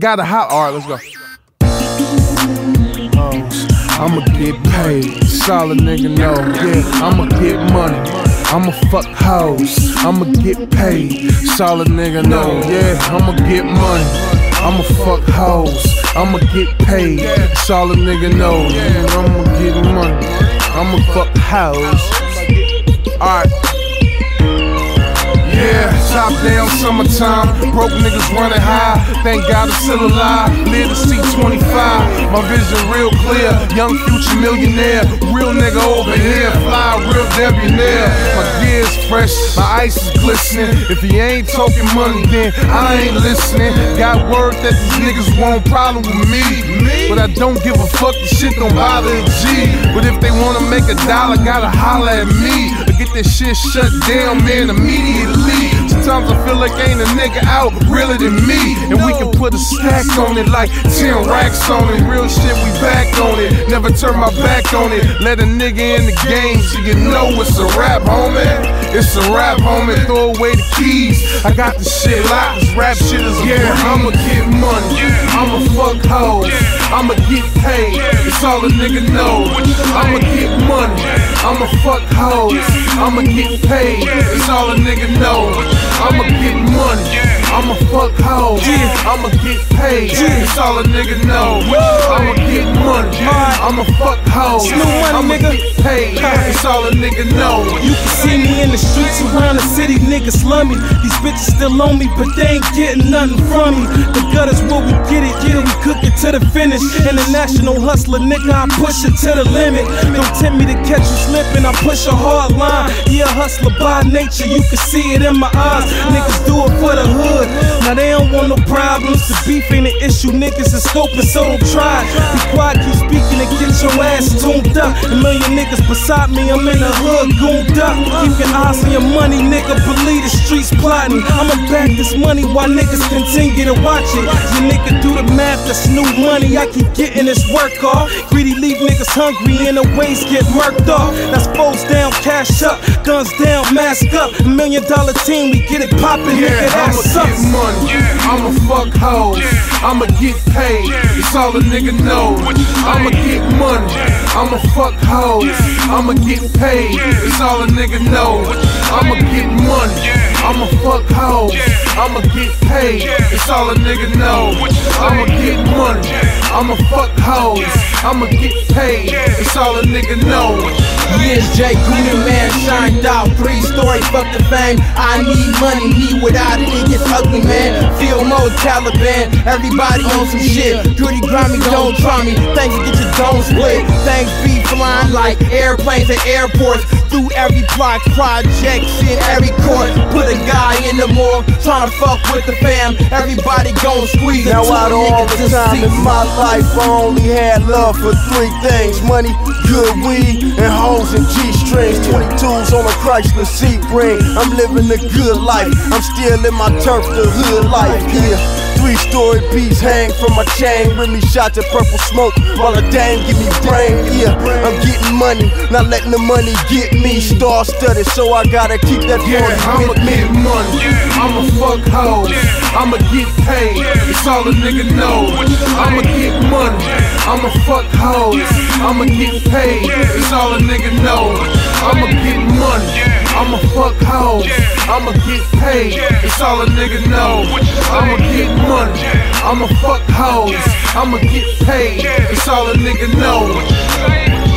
gotta hop. All right, let's go. I'ma get paid. Solid nigga, no. Yeah, I'ma get money. I'ma fuck hoes, I'ma get paid. Solid nigga, no, yeah, I'ma get money. I'ma fuck hoes, I'ma get paid. Solid nigga, no, yeah, I'ma get money. I'ma fuck hoes. Alright. Yeah, top down summertime, broke niggas running high. Thank God I'm still alive, live to see 25. My vision real clear, young future millionaire. Real nigga over here, fly real debonair. My gear's fresh, my ice is glistening. If he ain't talking money, then I ain't listening. Got word that these niggas want problem with me, but I don't give a fuck, this shit don't bother a G. But if they wanna make a dollar, gotta holler at me. Or get this shit shut down, man, immediately. Sometimes I feel like ain't a nigga out realer than me. And we can put a stack on it like 10 racks on it. Real shit, we back on it. Never turn my back on it. Let a nigga in the game so you know it's a rap, homie. It's a rap, homie. Throw away the keys. I got the shit locked. This rap shit is yeah. I'ma get money. I'ma fuck hoes. I'ma get paid. It's all a nigga knows. I'ma get money. I'ma fuck hoes. I'ma get paid. It's all a nigga knows. I'ma get money, I'ma fuck hoes, I'ma get paid, that's all a nigga know. I'ma get money, I'ma fuck hoes, I'ma get paid, that's all a nigga know. You can see me in the streets around the city, niggas love me. These bitches still on me, but they ain't getting nothing from me. The gutters where we get it, yeah, we cook it to the finish. International hustler, nigga, I push it to the limit. Don't tempt me to catch you slipping, I push a hard line. Yeah, hustler by nature, you can see it in my eyes. Niggas do it for the hood, now they don't want no problems. The beef ain't an issue, niggas is scoping, so don't try. Be quiet, keep speaking and get your ass tuned up. A million niggas beside me, I'm in the hood, gooned up. Keep your eyes on your money, nigga, believe the streets plotting. I'ma back this money while niggas continue to watch it. Your nigga do the math, that's new money, I keep getting this work off. Greedy leave niggas hungry and the ways get murked off. That's foes down, cash up, guns down, mask up. $1 million team, we get it poppin', yeah, nigga, that sucks. I'ma get money, I'ma fuck hoes, I'ma get paid, it's all a nigga knows. I'ma get money, I'ma fuck hoes, I'ma get paid, it's all a nigga knows. I'ma get money, I'ma fuck hoes, I'ma get paid, it's all a nigga knows. I'ma get money, I'ma fuck hoes, I'ma get paid, it's all a nigga knows. Yes, Jay Gooden, man, shined out, 3 story, fuck the fame, I need money. Me without it, it gets ugly, man. Feel more Taliban. Everybody on some shit. Dirty, grimy, don't try me. Things get your dome split. Things be flying like airplanes at airports. Through every block, projects in every court. Put a guy in the morgue, tryna fuck with the fam. Everybody gon' squeeze. Now out of all the time in my life, I only had love for 3 things: money, good weed, and hoes and G-strings. 22s on a Chrysler seat ring. I'm living the good life. I'm still in my turf, the hood life, yeah. 3-story beats hang from my chain. With me shots of purple smoke while a dame give me brain, yeah. I'm getting money, not letting the money get me. Star-studded, so I gotta keep that yeah, I'ma get money, I'ma fuck hoes, I'ma get paid, it's all a nigga knows. I'ma get money, I'ma fuck hoes, I'ma get paid, it's all a nigga knows. I'ma get money, I'ma fuck hoes, I'ma get paid, it's all a nigga knows. I'ma get money, I'ma fuck hoes, I'ma get paid, it's all a nigga knows.